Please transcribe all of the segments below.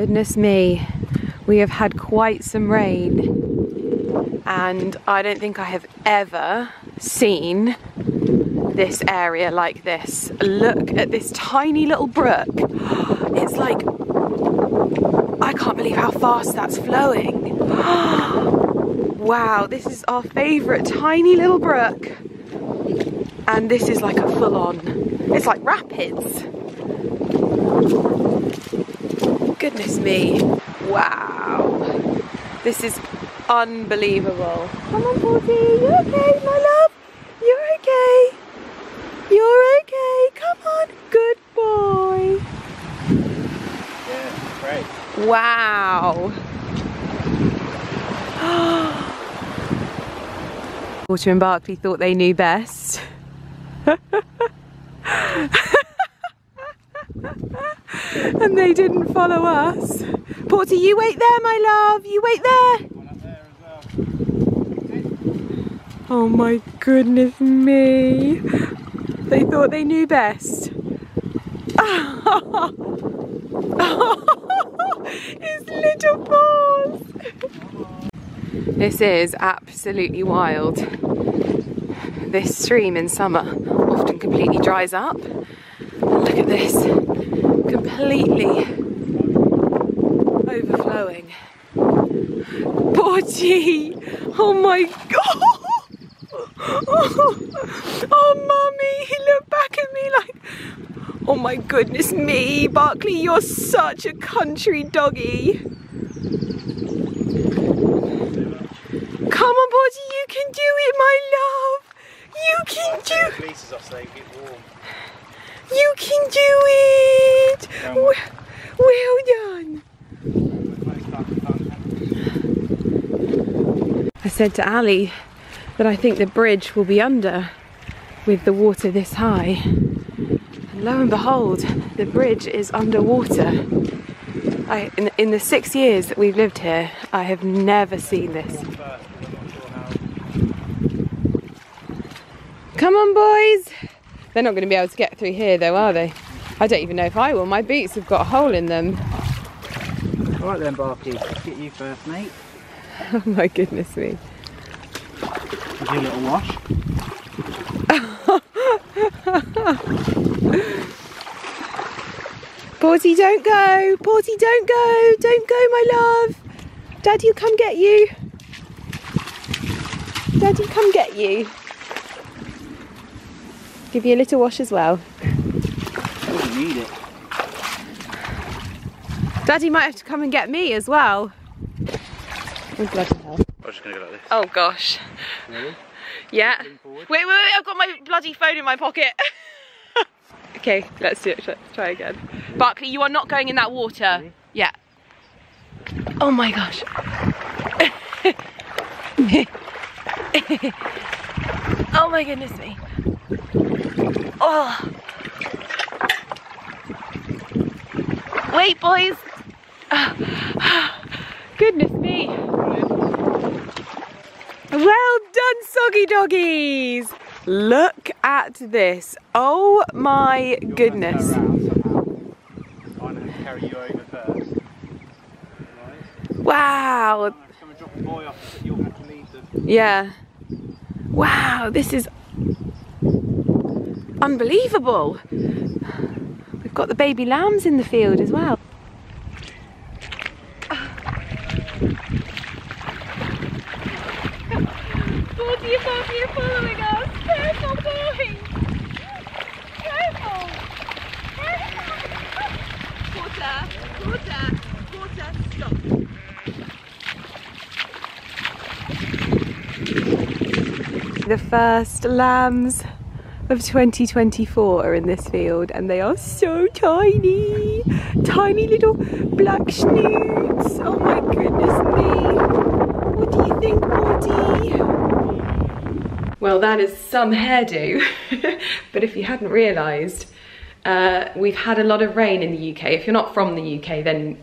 Goodness me, we have had quite some rain, and I don't think I have ever seen this area like this. Look at this tiny little brook. It's like, I can't believe how fast that's flowing. Wow, this is our favourite tiny little brook, and this is like a full-on, it's like rapids. Goodness me, wow, this is unbelievable. Come on, Portie, you okay, my love? You're okay, you're okay, come on, good boy. Yeah, great. Wow. Walter and Barkley thought they knew best. And they didn't follow us. Portie, you wait there, my love. You wait there. Oh my goodness me. They thought they knew best. His little paws. This is absolutely wild. This stream in summer often completely dries up. Look at this. Completely overflowing. Portie! Oh my god! Oh mummy! He looked back at me like, oh my goodness me, Barkley, you're such a country doggy. Come on, Portie, you can do it, my love! You can do it! You can do it! Well done! I said to Ali that I think the bridge will be under with the water this high. And lo and behold, the bridge is underwater. In the 6 years that we've lived here, I have never seen this. Come on, boys! They're not going to be able to get through here though, are they? I don't even know if I will. My boots have got a hole in them. All right then, Barkley. Let's get you first, mate. Oh my goodness me. Give you a little wash. Portie, don't go. Portie, don't go. Don't go, my love. Daddy'll come get you. Daddy'll come get you. Give you a little wash as well. Oh, you need it. Daddy might have to come and get me as well. Oh, bloody hell. I'm just gonna go like this. Oh gosh. Really? Yeah. Wait, wait, wait, I've got my bloody phone in my pocket. Okay, let's do it. Try again. Really? Barkley, you are not going in that water. Really? Yeah. Oh my gosh. Oh my goodness me. Oh. Wait, boys. Goodness me. Well done, soggy doggies. Look at this. Oh my goodness. Wow. Yeah. Wow, this is unbelievable. We've got the baby lambs in the field as well. Portie, you're following us. Careful, boy. Careful. Water, stop. The first lambs of 2024 are in this field, and they are so tiny, tiny little black schnoots. Oh my goodness me. What do you think, Portie? Well, that is some hairdo. But if you hadn't realised, we've had a lot of rain in the UK. If you're not from the UK, then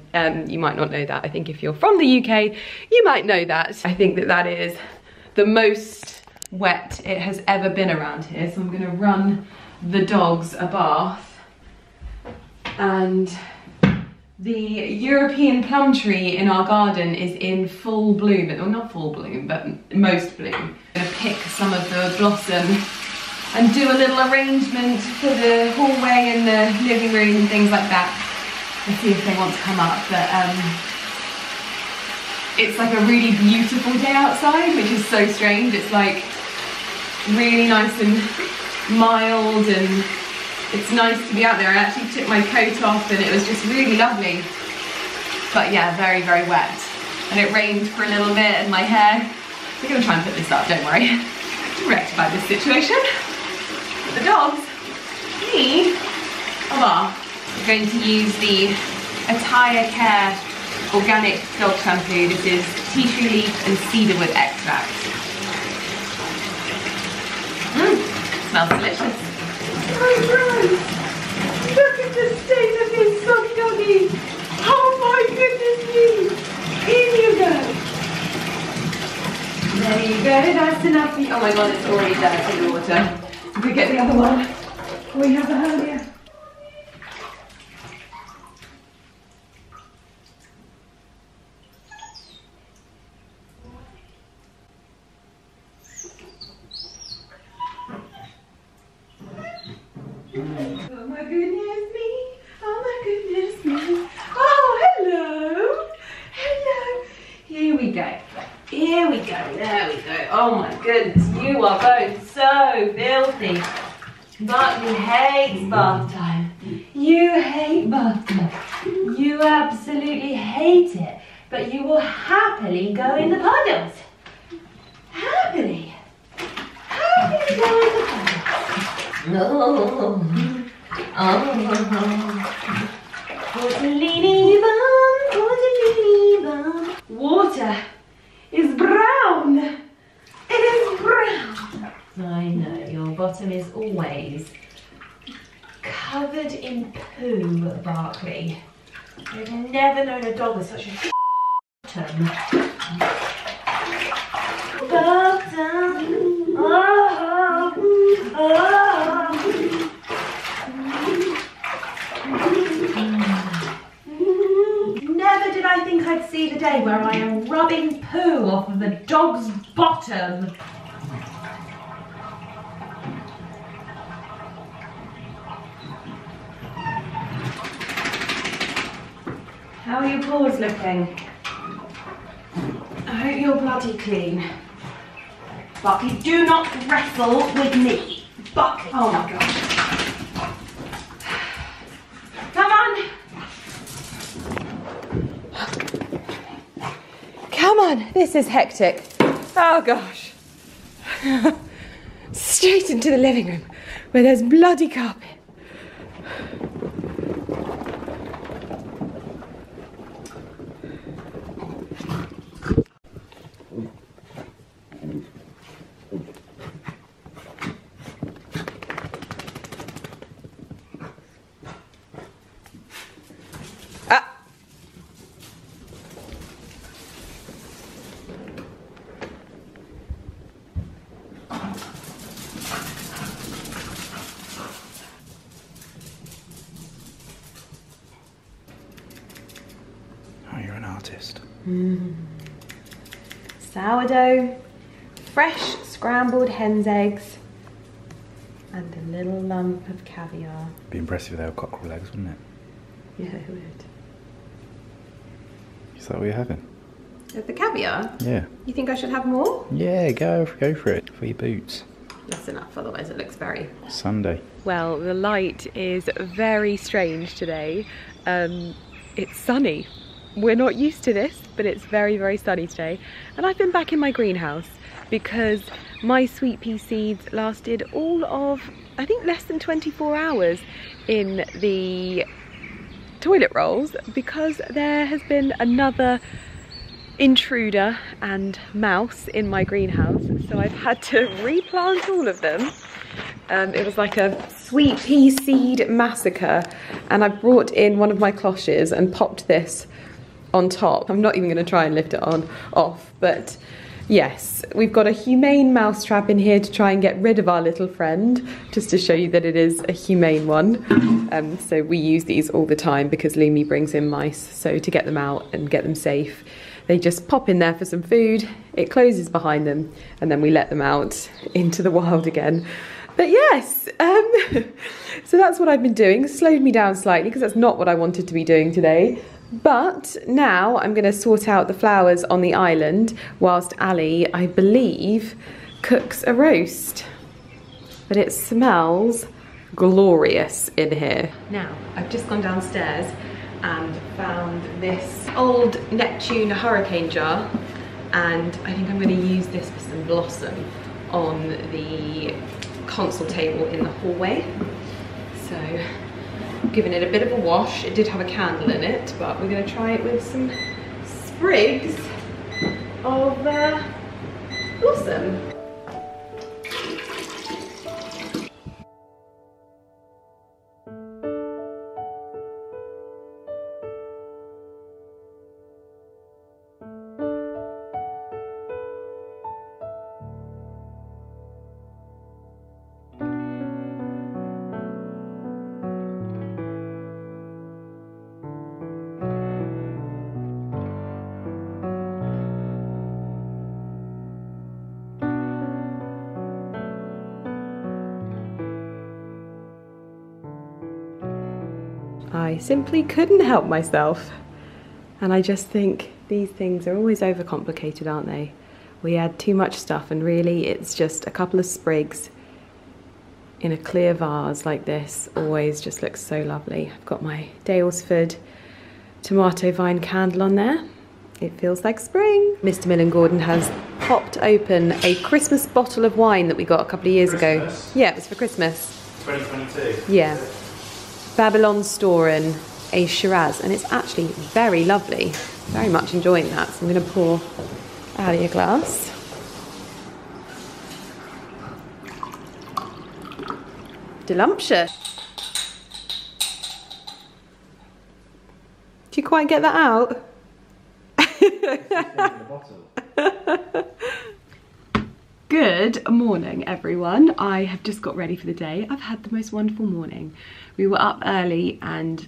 you might not know that. I think if you're from the UK, you might know that. I think that that is the most wet it has ever been around here, so I'm going to run the dogs a bath and The European plum tree in our garden is in full bloom, well, not full bloom, but most bloom. I'm gonna pick some of the blossom and do a little arrangement for the hallway and the living room and things like that. Let's see if they want to come up, but it's like a really beautiful day outside, which is so strange. It's like really nice and mild and it's nice to be out there. I actually took my coat off and it was just really lovely. But yeah, very, very wet. And it rained for a little bit and my hair. We're gonna try and put this up, don't worry. To rectify this situation. But the dogs need a bath. We're going to use the AttireCare Organic Dog Shampoo. This is tea tree leaf and cedarwood extract. Smells delicious. My friends, look at the state of this doggy doggy. Oh my goodness me. Here you go. There you go, that's enough. Oh my god, it's already down in the water. Did we get the other one? We have the hole here. Marty hates bath time. You hate bath time. You absolutely hate it, but you will happily go in the puddles. Happily. Happily go in the puddles. No. Oh. Tortellini bum, tortellini bum. Water is brown. It is brown. I know, your bottom is always covered in poo, Barkley. I've never known a dog with such a bottom. Bottom. Oh, oh. Never did I think I'd see the day where I am rubbing poo off of the dog's bottom. How are your paws looking? I hope you're bloody clean. Barkley, do not wrestle with me. Barkley. Oh my god. Come on. Come on. This is hectic. Oh gosh. Straight into the living room where there's bloody carpet. Sourdough, fresh scrambled hen's eggs, and a little lump of caviar. Be impressive with our cockerel eggs, wouldn't it? Yeah, it would. Is that what you're having? With the caviar? Yeah. You think I should have more? Yeah, go for it. For your boots. That's enough, otherwise it looks very... Sunday. Well, the light is very strange today. It's sunny. We're not used to this, but it's very, very sunny today. And I've been back in my greenhouse because my sweet pea seeds lasted all of, I think, less than 24 hours in the toilet rolls because there has been another intruder and mouse in my greenhouse. So I've had to replant all of them. It was like a sweet pea seed massacre. And I brought in one of my cloches and popped this on top. I'm not even going to try and lift it off, but Yes, we've got a humane mousetrap in here to try and get rid of our little friend, just to show you that it is a humane one. So we use these all the time because Lumi brings in mice, so to get them out and get them safe, they just pop in there for some food, it closes behind them, and then we let them out into the wild again. But yes, so that's what I've been doing. Slowed me down slightly because that's not what I wanted to be doing today. But now I'm going to sort out the flowers on the island whilst Ali, I believe, cooks a roast. But it smells glorious in here. Now, I've just gone downstairs and found this old Neptune hurricane jar. And I think I'm going to use this for some blossom on the console table in the hallway. So I'm giving it a bit of a wash. It did have a candle in it, but we're going to try it with some sprigs of blossom. I simply couldn't help myself, and I just think these things are always overcomplicated, aren't they? We add too much stuff, and really it's just a couple of sprigs in a clear vase like this. Always just looks so lovely. I've got my Daylesford tomato vine candle on there. It feels like spring. Mr. Millen Gordon has popped open a Christmas bottle of wine that we got a couple of years ago. Yeah, it was for Christmas. 2022. Yeah. Babylonstoren Shiraz, and it's actually very lovely. Very much enjoying that. So I'm going to pour out a glass. Delumptious. Did you quite get that out? Good morning, everyone. I have just got ready for the day. I've had the most wonderful morning. We were up early, and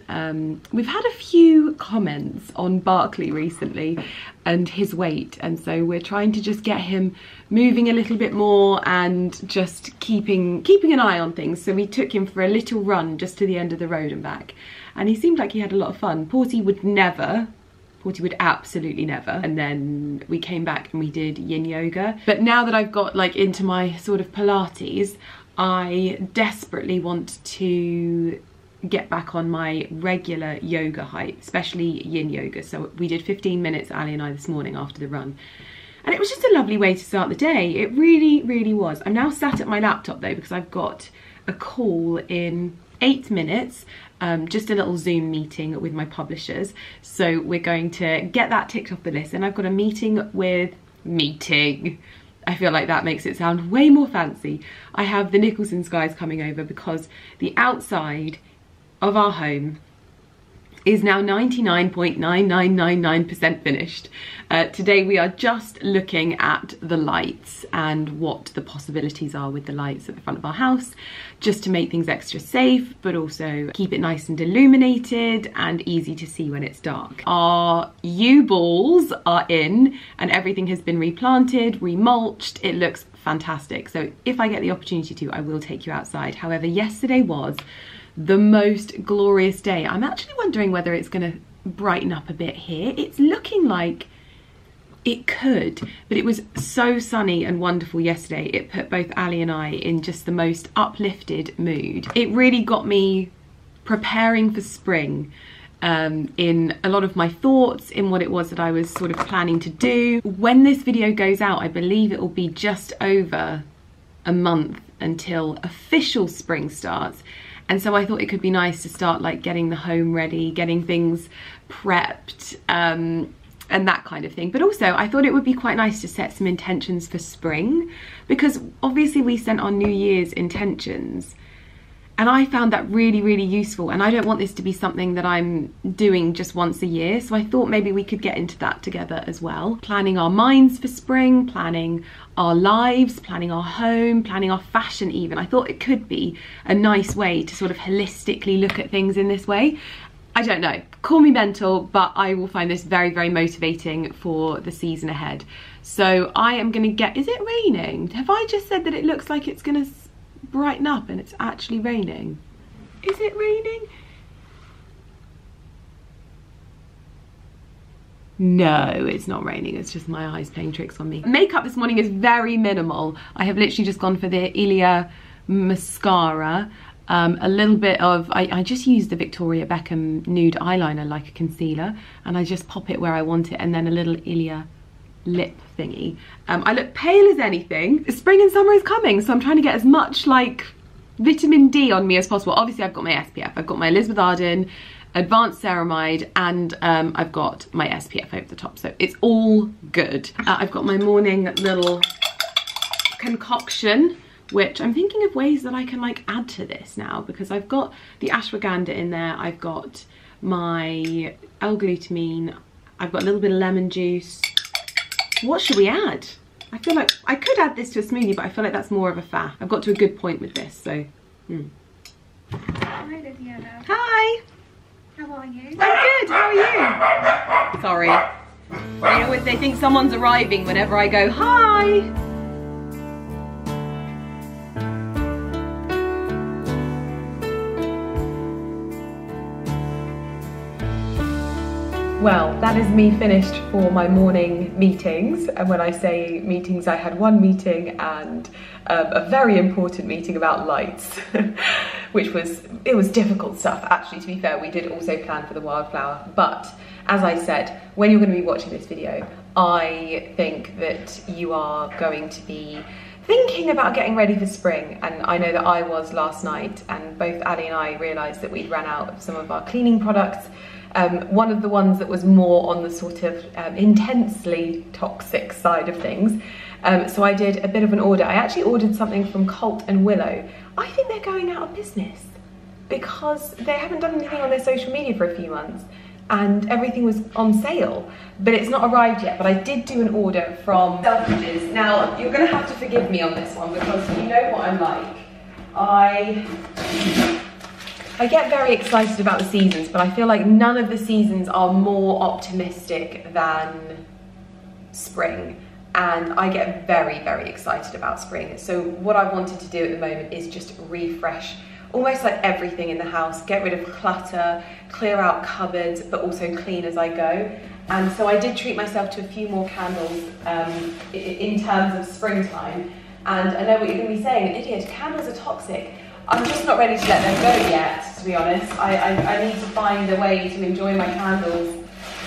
we've had a few comments on Barkley recently and his weight, and so we're trying to just get him moving a little bit more and just keeping an eye on things. So we took him for a little run just to the end of the road and back, and he seemed like he had a lot of fun. Portie would absolutely never. And then we came back and we did yin yoga. But now that I've got like into my sort of Pilates, I desperately want to get back on my regular yoga hype, especially yin yoga. So we did 15 minutes, Ali and I, this morning after the run. And it was just a lovely way to start the day. It really, really was. I'm now sat at my laptop though, because I've got a call in 8 minutes, just a little Zoom meeting with my publishers. So we're going to get that ticked off the list. And I've got a meeting with meeting. I feel like that makes it sound way more fancy. I have the Nicholson guys coming over because the outside of our home is now 99.9999% finished. Today we are just looking at the lights and what the possibilities are with the lights at the front of our house, just to make things extra safe, but also keep it nice and illuminated and easy to see when it's dark. Our U-balls are in and everything has been replanted, remulched. It looks fantastic. So if I get the opportunity to, I will take you outside. However, yesterday was the most glorious day. I'm actually wondering whether it's going to brighten up a bit here. It's looking like it could, but it was so sunny and wonderful yesterday. It put both Ali and I in just the most uplifted mood. It really got me preparing for spring in a lot of my thoughts, in what it was that I was sort of planning to do. When this video goes out, I believe it will be just over a month until official spring starts. And so I thought it could be nice to start like getting the home ready, getting things prepped and that kind of thing. But also I thought it would be quite nice to set some intentions for spring, because obviously we sent our New Year's intentions And I found that really, really useful. And I don't want this to be something that I'm doing just once a year. So I thought maybe we could get into that together as well. Planning our minds for spring, planning our lives, planning our home, planning our fashion even. I thought it could be a nice way to sort of holistically look at things in this way. I don't know, call me mental, but I will find this very, very motivating for the season ahead. So I am gonna get, is it raining? Have I just said that it looks like it's gonna brighten up and it's actually raining? Is it raining? No, it's not raining, it's just my eyes playing tricks on me. Makeup this morning is very minimal. I have literally just gone for the Ilia mascara. A little bit of, I just use the Victoria Beckham nude eyeliner like a concealer, and I just pop it where I want it, and then a little Ilia lip thingy. I look pale as anything. Spring and summer is coming, so I'm trying to get as much like vitamin D on me as possible. Obviously I've got my SPF, I've got my Elizabeth Arden, Advanced Ceramide, and I've got my SPF over the top, so it's all good. I've got my morning little concoction, which I'm thinking of ways that I can like add to this now, because I've got the ashwagandha in there, I've got my L-glutamine, I've got a little bit of lemon juice. What should we add? I feel like I could add this to a smoothie, but I feel like that's more of a faff. I've got to a good point with this, so. Hi, Diana. Hi. How are you? I'm good, how are you? Sorry. They think someone's arriving whenever I go, hi. Well, that is me finished for my morning meetings. And when I say meetings, I had one meeting and a very important meeting about lights, which was, it was difficult stuff. Actually, to be fair, we did also plan for the wildflower. But as I said, when you're going to be watching this video, I think that you are going to be thinking about getting ready for spring, and I know that I was last night, and both Ali and I realised that we'd run out of some of our cleaning products. One of the ones that was more on the sort of intensely toxic side of things. So I did a bit of an order. I actually ordered something from Cult and Willow. I think they're going out of business because they haven't done anything on their social media for a few months, and everything was on sale, but it's not arrived yet. But I did do an order from Selfridges. Now, you're gonna have to forgive me on this one because you know what I'm like. I get very excited about the seasons, but I feel like none of the seasons are more optimistic than spring. And I get very, very excited about spring. So what I wanted to do at the moment is just refresh almost like everything in the house, get rid of clutter, clear out cupboards, but also clean as I go. And so I did treat myself to a few more candles in terms of springtime. And I know what you're gonna be saying, idiot, candles are toxic. I'm just not ready to let them go yet, to be honest. I need to find a way to enjoy my candles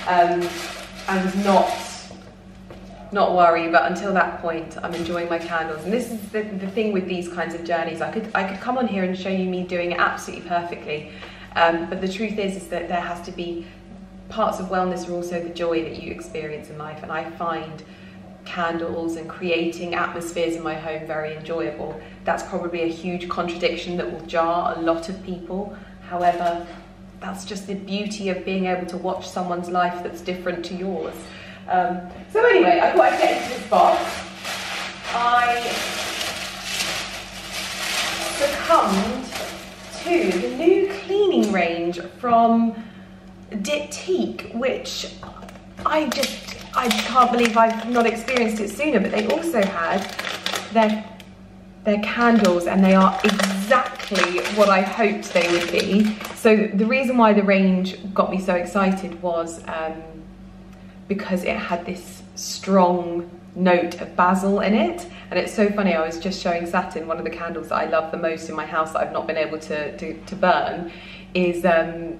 and not worry, but until that point, I'm enjoying my candles. And this is the thing with these kinds of journeys. I could come on here and show you me doing it absolutely perfectly, but the truth is that there has to be parts of wellness are also the joy that you experience in life, and I find candles and creating atmospheres in my home very enjoyable. That's probably a huge contradiction that will jar a lot of people. However, that's just the beauty of being able to watch someone's life that's different to yours. So anyway, I thought I'd get into this box. I succumbed to the new cleaning range from Diptyque, which I just can't believe I've not experienced it sooner, but they also had their candles, and they are exactly what I hoped they would be. So the reason why the range got me so excited was because it had this strong note of basil in it. And it's so funny, I was just showing Satin, one of the candles that I love the most in my house that I've not been able to burn, is the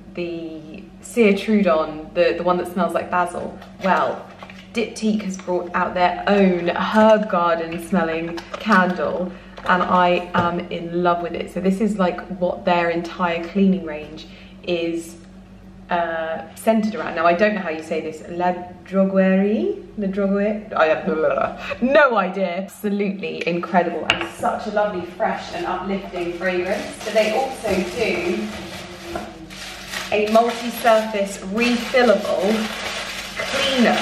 Cire Trudon, the one that smells like basil. Well, Diptyque has brought out their own herb garden smelling candle, and I am in love with it. So this is like what their entire cleaning range is centered around. Now, I don't know how you say this. La Droguerie? La Droguerie? I have no idea. Absolutely incredible and such a lovely, fresh and uplifting fragrance. But they also do a multi-surface refillable cleaner,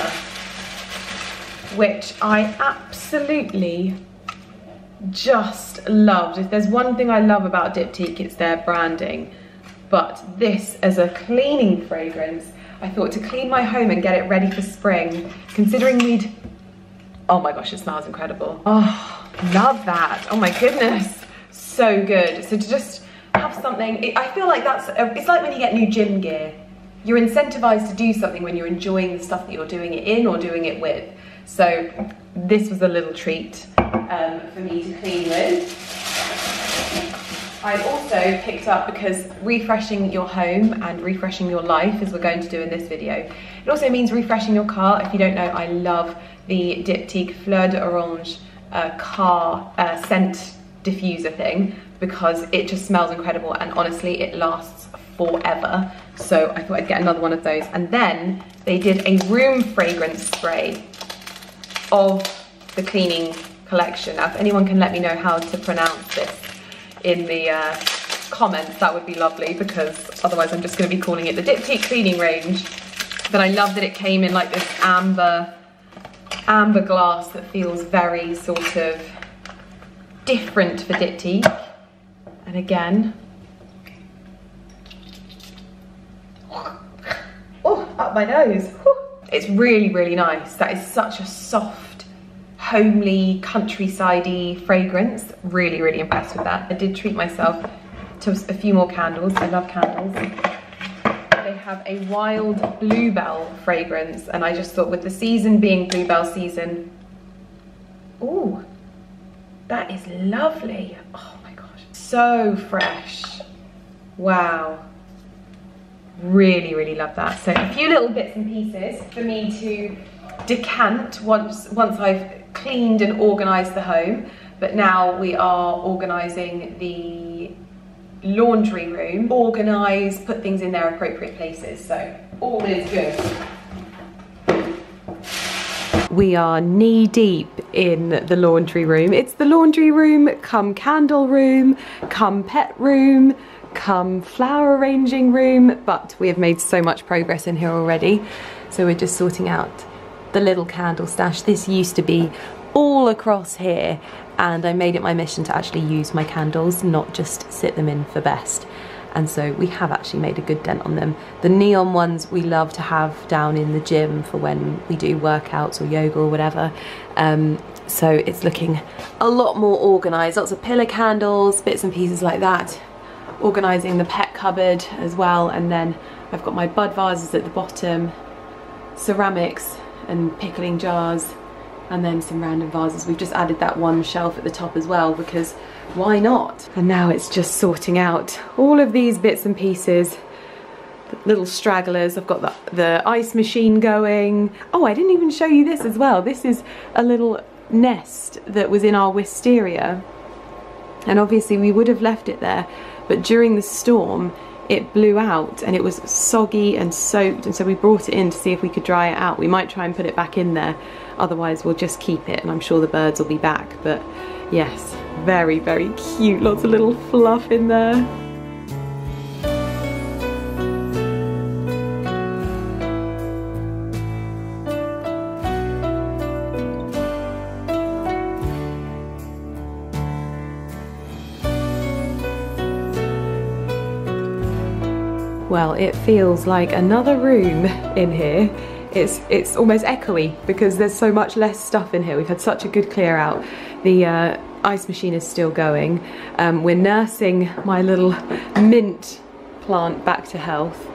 which I absolutely just loved. If there's one thing I love about Diptyque, it's their branding. But this, as a cleaning fragrance, I thought to clean my home and get it ready for spring, considering we'd... Oh my gosh, it smells incredible. Oh, love that. Oh my goodness. So good. So to just have something, I feel like that's, it's like when you get new gym gear. You're incentivized to do something when you're enjoying the stuff that you're doing it in or doing it with. So this was a little treat for me to clean with. I also picked up, because refreshing your home and refreshing your life, as we're going to do in this video, it also means refreshing your car. If you don't know, I love the Diptyque Fleur d'Orange car scent diffuser thing, because it just smells incredible, and honestly it lasts forever. So I thought I'd get another one of those. And then they did a room fragrance spray of the cleaning collection. Now, if anyone can let me know how to pronounce this in the comments, that would be lovely, because otherwise I'm just going to be calling it the Diptyque cleaning range. But I love that it came in like this amber glass that feels very sort of different for Diptyque. And again, oh, up my nose. It's really, really nice. That is such a soft, homely, countryside-y fragrance. Really, really impressed with that. I did treat myself to a few more candles. I love candles. They have a wild bluebell fragrance, and I just thought, with the season being bluebell season, ooh, that is lovely. Oh my gosh, so fresh. Wow. Really, really love that. So a few little bits and pieces for me to decant once I've cleaned and organised the home. But now we are organising the laundry room. Organise, put things in their appropriate places. So all is good. We are knee deep in the laundry room. It's the laundry room, come candle room, come pet room, come flower arranging room, but we have made so much progress in here already. So we're just sorting out the little candle stash. This used to be all across here, and I made it my mission to actually use my candles, not just sit them in for best. And so we have actually made a good dent on them. The neon ones we love to have down in the gym for when we do workouts or yoga or whatever. So it's looking a lot more organised. Lots of pillar candles, bits and pieces like that. Organising the pet cupboard as well, and then I've got my bud vases at the bottom, ceramics and pickling jars, and then some random vases. We've just added that one shelf at the top as well, because why not? And now it's just sorting out all of these bits and pieces, the little stragglers. I've got the ice machine going. Oh, I didn't even show you this as well. This is a little nest that was in our wisteria, and obviously we would have left it there, but during the storm it blew out and it was soggy and soaked, and so we brought it in to see if we could dry it out. We might try and put it back in there, otherwise we'll just keep it, and I'm sure the birds will be back. But yes, very, very cute. Lots of little fluff in there. Well, it feels like another room in here. It's almost echoey because there's so much less stuff in here. We've had such a good clear out. The ice machine is still going. We're nursing my little mint plant back to health,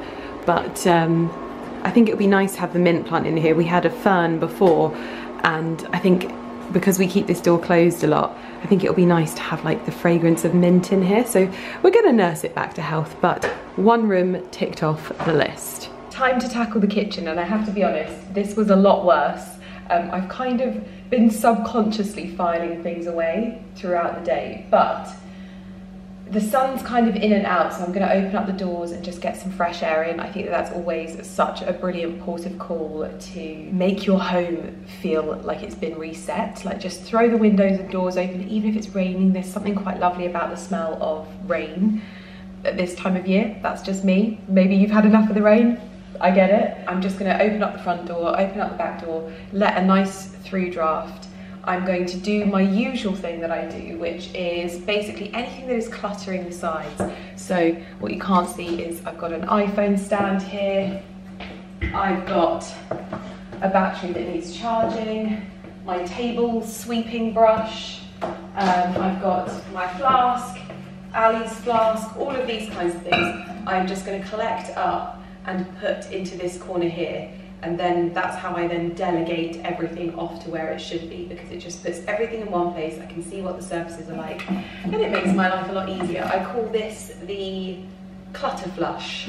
but I think it would be nice to have the mint plant in here. We had a fern before, and I think because we keep this door closed a lot, I think it'll be nice to have like the fragrance of mint in here. So we're gonna nurse it back to health, but one room ticked off the list. Time to tackle the kitchen, and I have to be honest, this was a lot worse. I've kind of been subconsciously filing things away throughout the day, but the sun's kind of in and out, so I'm going to open up the doors and just get some fresh air in. I think that that's always such a brilliant port of call to make your home feel like it's been reset. Like, just throw the windows and doors open, even if it's raining. There's something quite lovely about the smell of rain at this time of year. That's just me. Maybe you've had enough of the rain. I get it. I'm just going to open up the front door, open up the back door, let a nice through draft. I'm going to do my usual thing that I do, which is basically anything that is cluttering the sides. So what you can't see is I've got an iPhone stand here. I've got a battery that needs charging, my table sweeping brush. I've got my flask, Ali's flask, all of these kinds of things. I'm just going to collect up and put into this corner here. And then that's how I then delegate everything off to where it should be, because it just puts everything in one place. I can see what the surfaces are like, and it makes my life a lot easier. I call this the clutter flush.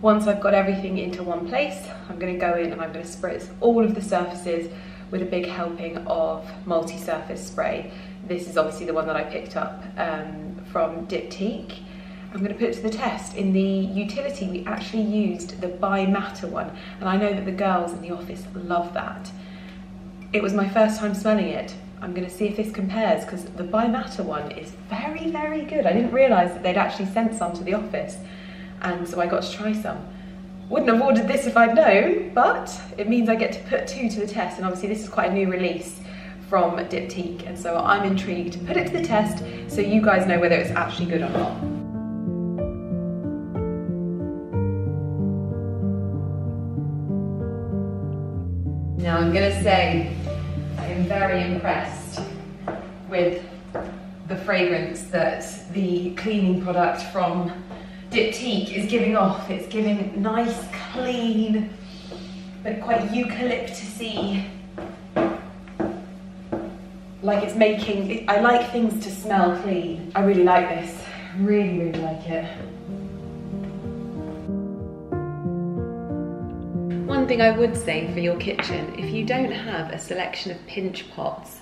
Once I've got everything into one place, I'm going to go in and I'm going to spritz all of the surfaces with a big helping of multi-surface spray. This is obviously the one that I picked up from Diptyque. I'm going to put it to the test. In the utility, we actually used the By Matter one, and I know that the girls in the office love that. It was my first time smelling it. I'm going to see if this compares, because the By Matter one is very, very good. I didn't realise that they'd actually sent some to the office, and so I got to try some. Wouldn't have ordered this if I'd known, but it means I get to put two to the test, and obviously this is quite a new release from Diptyque, and so I'm intrigued to put it to the test so you guys know whether it's actually good or not. Now I'm going to say I am very impressed with the fragrance that the cleaning product from Diptyque is giving off. It's giving nice, clean, but quite eucalyptus-y. Like, it's making, I like things to smell clean. I really like this. Really, really like it. One thing I would say for your kitchen, if you don't have a selection of pinch pots,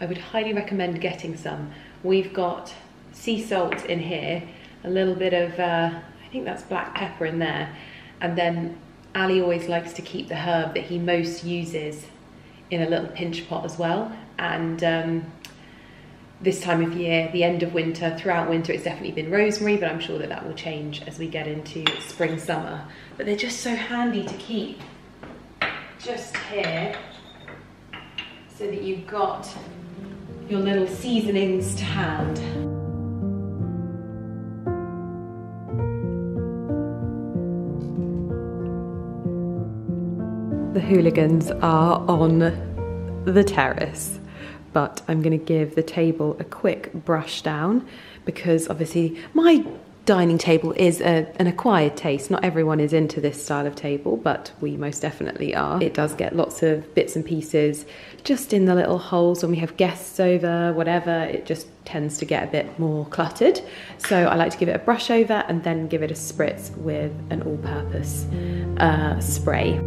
I would highly recommend getting some. We've got sea salt in here, a little bit of, I think that's black pepper in there. And then Ali always likes to keep the herb that he most uses in a little pinch pot as well. And this time of year, the end of winter, throughout winter, it's definitely been rosemary, but I'm sure that that will change as we get into spring, summer. But they're just so handy to keep just here so that you've got your little seasonings to hand. The hooligans are on the terrace, but I'm going to give the table a quick brush down, because obviously my dining table is an acquired taste. Not everyone is into this style of table, but we most definitely are. It does get lots of bits and pieces just in the little holes when we have guests over, whatever. It just tends to get a bit more cluttered. So I like to give it a brush over and then give it a spritz with an all-purpose spray.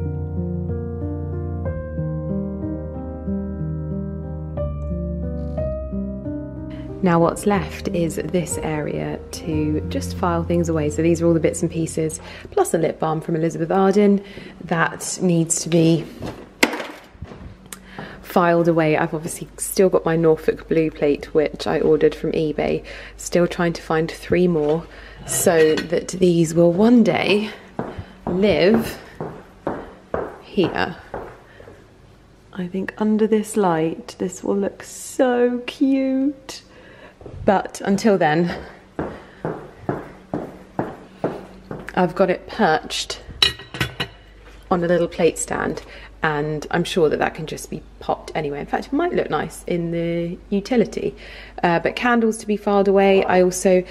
Now what's left is this area to just file things away. So these are all the bits and pieces, plus a lip balm from Elizabeth Arden that needs to be filed away. I've obviously still got my Norfolk Blue plate, which I ordered from eBay. Still trying to find 3 more so that these will one day live here. I think under this light, this will look so cute. But until then, I've got it perched on a little plate stand, and I'm sure that that can just be popped anywhere. In fact, it might look nice in the utility. But candles to be filed away. I also,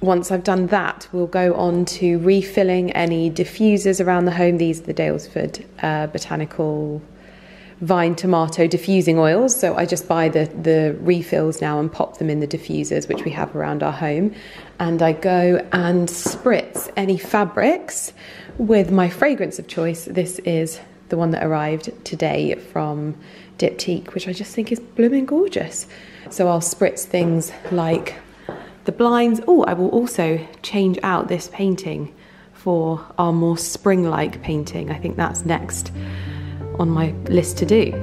once I've done that, we'll go on to refilling any diffusers around the home. These are the Daylesford botanical vine tomato diffusing oils, so I just buy the refills now and pop them in the diffusers, which we have around our home, and I go and spritz any fabrics with my fragrance of choice. This is the one that arrived today from Diptyque, which I just think is blooming gorgeous. So I'll spritz things like the blinds. Oh, I will also change out this painting for our more spring-like painting. I think that's next on my list to do.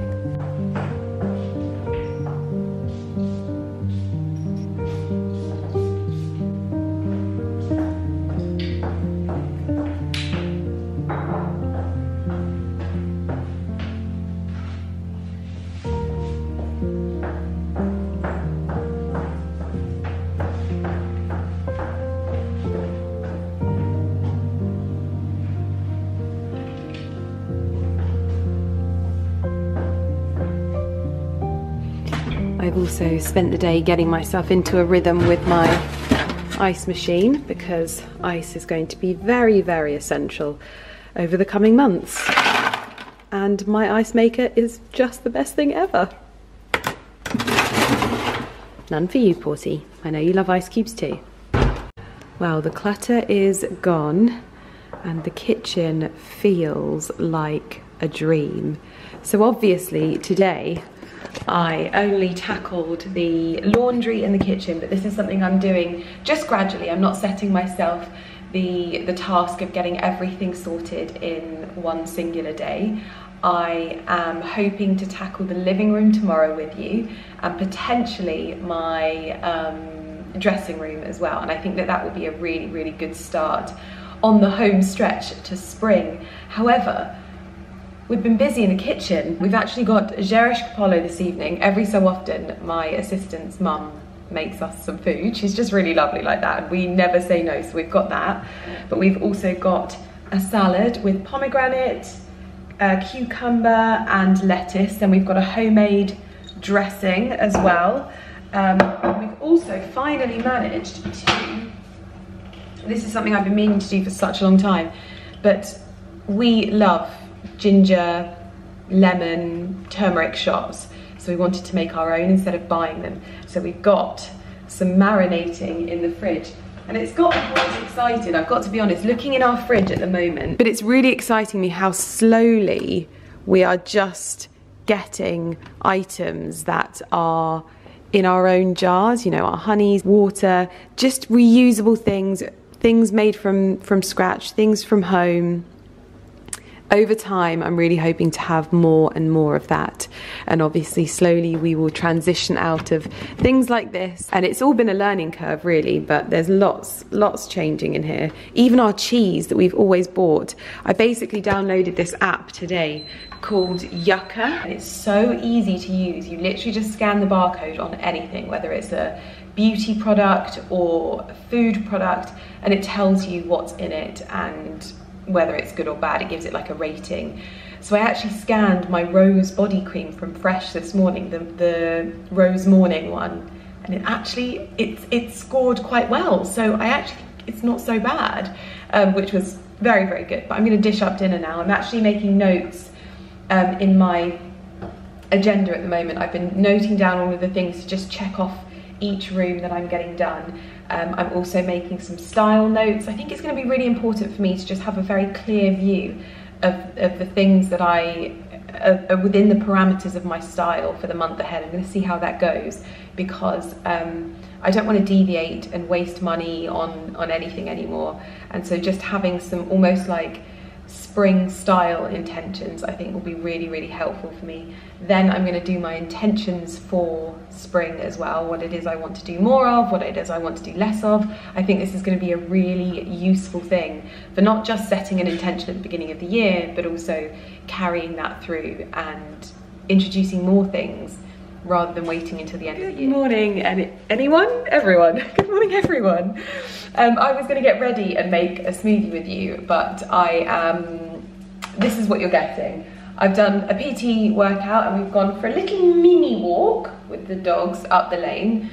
So spent the day getting myself into a rhythm with my ice machine, because ice is going to be very, very essential over the coming months. And my ice maker is just the best thing ever. None for you, Portie. I know you love ice cubes too. Well, the clutter is gone and the kitchen feels like a dream. So obviously today I only tackled the laundry in the kitchen, but this is something I'm doing just gradually. I'm not setting myself the task of getting everything sorted in one singular day. I am hoping to tackle the living room tomorrow with you, and potentially my dressing room as well. And I think that that would be a really, really good start on the home stretch to spring. However, we've been busy in the kitchen. We've actually got Gershk Polo this evening. Every so often, my assistant's mum makes us some food. She's just really lovely like that, and we never say no, so we've got that. But we've also got a salad with pomegranate, cucumber, and lettuce, and we've got a homemade dressing as well. We've also finally managed to, this is something I've been meaning to do for such a long time, but we love ginger, lemon, turmeric shots. So we wanted to make our own instead of buying them. So we've got some marinating in the fridge. And it's got me quite excited, I've got to be honest, looking in our fridge at the moment. But it's really exciting me how slowly we are just getting items that are in our own jars, you know, our honeys, water, just reusable things, things made from scratch, things from home. Over time, I'm really hoping to have more and more of that. And obviously, slowly we will transition out of things like this. And it's all been a learning curve, really, but there's lots changing in here. Even our cheese that we've always bought. I basically downloaded this app today called Yuka. And it's so easy to use. You literally just scan the barcode on anything, whether it's a beauty product or a food product, and it tells you what's in it and whether it's good or bad. It gives it like a rating. So I actually scanned my rose body cream from Fresh this morning, the rose morning one, and it actually, it scored quite well. So I actually think it's not so bad, which was very, very good. But I'm gonna dish up dinner now. I'm actually making notes in my agenda at the moment. I've been noting down all of the things to just check off each room that I'm getting done. I'm also making some style notes. I think it's going to be really important for me to just have a very clear view of the things that are within the parameters of my style for the month ahead. I'm going to see how that goes, because I don't want to deviate and waste money on anything anymore. And so just having some almost like spring style intentions, I think, will be really, really helpful for me. Then I'm going to do my intentions for spring as well, what it is I want to do more of, what it is I want to do less of. I think this is going to be a really useful thing for not just setting an intention at the beginning of the year, but also carrying that through and introducing more things rather than waiting until the end of the year. Good morning, everyone. Good morning, everyone. I was going to get ready and make a smoothie with you, but this is what you're getting. I've done a PT workout and we've gone for a little mini walk with the dogs up the lane,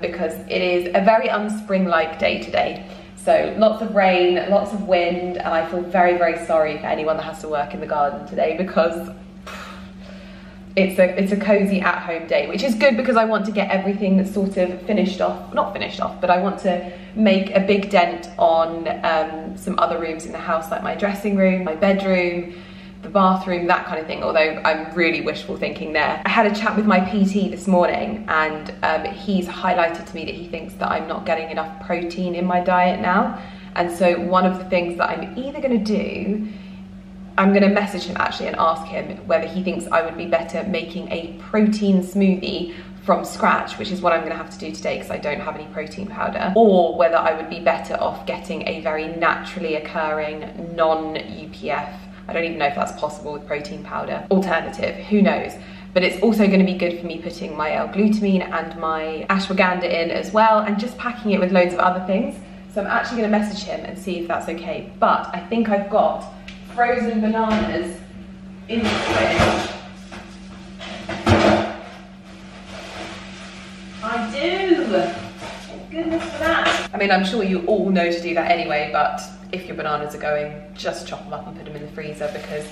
because it is a very unspring-like day today. So lots of rain, lots of wind, and I feel very, very sorry for anyone that has to work in the garden today, because it's a cozy at home day, which is good because I want to get everything that's sort of finished off, not finished off, but I want to make a big dent on some other rooms in the house, like my dressing room, my bedroom, the bathroom, that kind of thing, although I'm really wishful thinking there. I had a chat with my PT this morning and he's highlighted to me that he thinks that I'm not getting enough protein in my diet now. And so one of the things that I'm either gonna do, I'm gonna message him actually and ask him whether he thinks I would be better making a protein smoothie from scratch, which is what I'm gonna have to do today because I don't have any protein powder, or whether I would be better off getting a very naturally occurring non-UPF, I don't even know if that's possible with protein powder, alternative, who knows. But it's also gonna be good for me putting my L-glutamine and my ashwagandha in as well, and just packing it with loads of other things. So I'm actually gonna message him and see if that's okay. But I think I've got frozen bananas in the fridge. I do! Thank goodness for that. I mean, I'm sure you all know to do that anyway, but if your bananas are going, just chop them up and put them in the freezer, because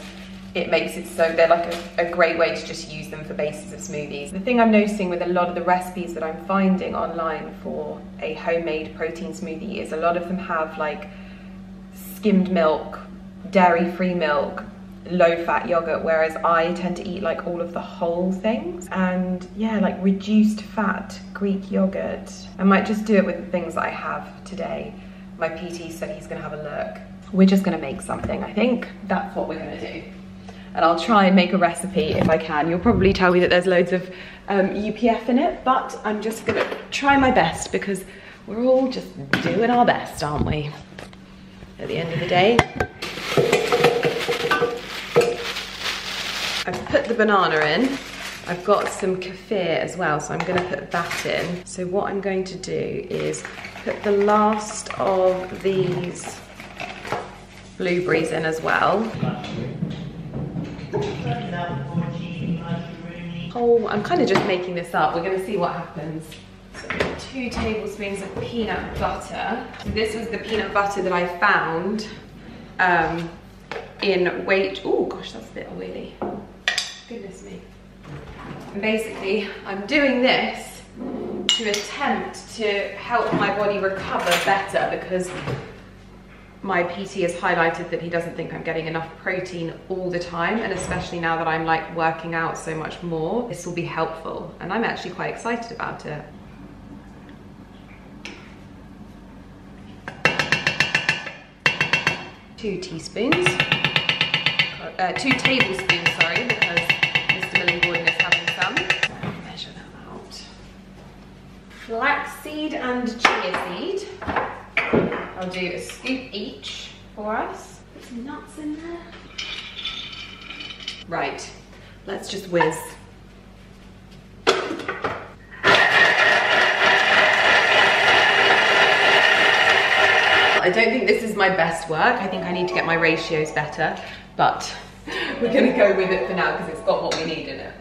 it makes it so they're like a great way to just use them for bases of smoothies. The thing I'm noticing with a lot of the recipes that I'm finding online for a homemade protein smoothie is a lot of them have like skimmed milk, dairy-free milk, low-fat yogurt, whereas I tend to eat like all of the whole things, and yeah, like reduced fat Greek yogurt. I might just do it with the things that I have today. My PT said he's gonna have a look. We're just gonna make something, I think. That's what we're gonna do. And I'll try and make a recipe if I can. You'll probably tell me that there's loads of UPF in it, but I'm just gonna try my best because we're all just doing our best, aren't we? At the end of the day. I've put the banana in. I've got some kefir as well, so I'm gonna put that in. So what I'm going to do is put the last of these blueberries in as well. Oh, I'm kind of just making this up. We're gonna see what happens. So 2 tablespoons of peanut butter. So this was the peanut butter that I found in weight. Oh gosh, that's a bit oily. Goodness me. And basically, I'm doing this to attempt to help my body recover better because my PT has highlighted that he doesn't think I'm getting enough protein all the time, and especially now that I'm like working out so much more, this will be helpful, and I'm actually quite excited about it. Two tablespoons, sorry, because flaxseed and chia seed. I'll do a scoop each for us. Put some nuts in there. Right, let's just whiz. I don't think this is my best work. I think I need to get my ratios better, but we're gonna go with it for now because it's got what we need in it.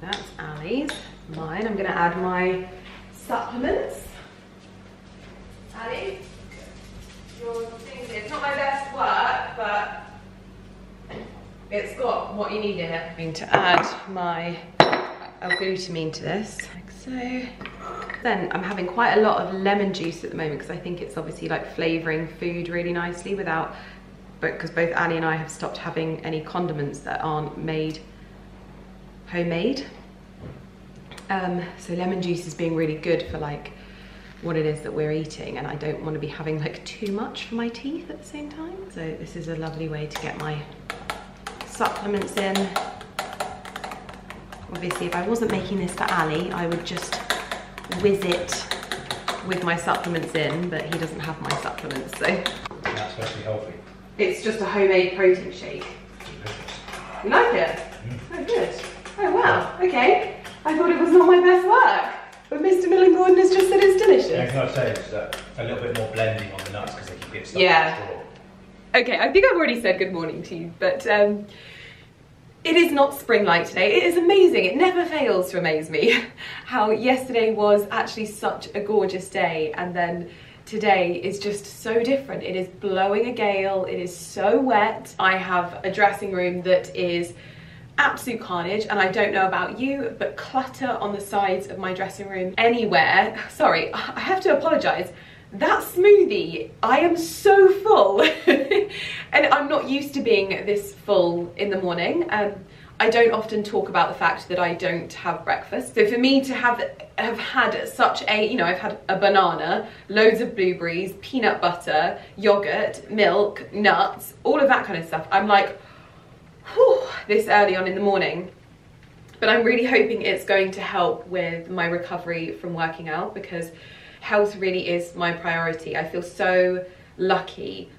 That's Ali's, mine. I'm gonna add my supplements. Ali, your thing's in. It's not my best work, but it's got what you need in it. I'm going to add my L-glutamine to this, like so. Then I'm having quite a lot of lemon juice at the moment because I think it's obviously like flavoring food really nicely without, but because both Ali and I have stopped having any condiments that aren't made homemade. So lemon juice is being really good for like what it is that we're eating, and I don't want to be having like too much for my teeth at the same time. So this is a lovely way to get my supplements in. Obviously, if I wasn't making this for Ali, I would just whiz it with my supplements in, but he doesn't have my supplements, so. That's supposed to be healthy. It's just a homemade protein shake. You like it? Mm. Oh, good. Oh wow, okay. I thought it was not my best work, but Mr. Millen Gordon has just said it's delicious. Yeah, can I say it's a little bit more blending on the nuts because they keep getting stuck in the straw. Okay, I think I've already said good morning to you, but it is not spring-like today. It is amazing. It never fails to amaze me how yesterday was actually such a gorgeous day, and then today is just so different. It is blowing a gale, it is so wet. I have a dressing room that is absolute carnage, and I don't know about you, but clutter on the sides of my dressing room anywhere. Sorry, I have to apologise. That smoothie, I am so full and I'm not used to being this full in the morning. I don't often talk about the fact that I don't have breakfast. So for me to have had such a, you know, I've had a banana, loads of blueberries, peanut butter, yogurt, milk, nuts, all of that kind of stuff. I'm like, whew, this early on in the morning. But I'm really hoping it's going to help with my recovery from working out, because health really is my priority. I feel so lucky